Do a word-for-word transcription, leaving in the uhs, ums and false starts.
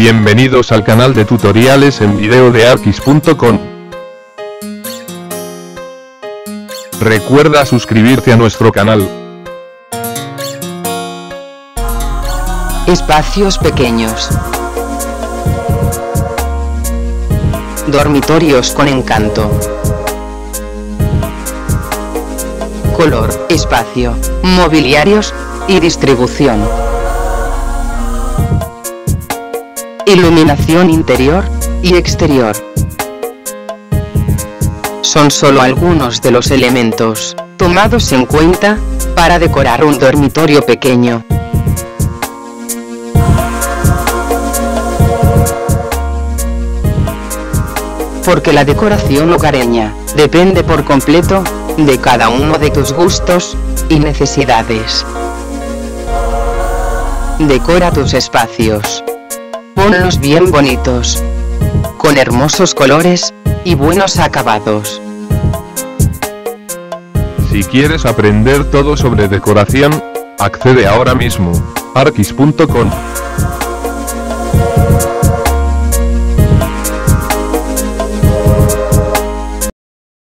Bienvenidos al canal de tutoriales en video de arquis punto com. Recuerda suscribirte a nuestro canal. Espacios pequeños. Dormitorios con encanto. Color, espacio, mobiliarios y distribución. Iluminación interior y exterior son solo algunos de los elementos tomados en cuenta para decorar un dormitorio pequeño. Porque la decoración hogareña depende por completo de cada uno de tus gustos y necesidades. Decora tus espacios. Ponlos bien bonitos, con hermosos colores y buenos acabados. Si quieres aprender todo sobre decoración, accede ahora mismo, arquis punto com.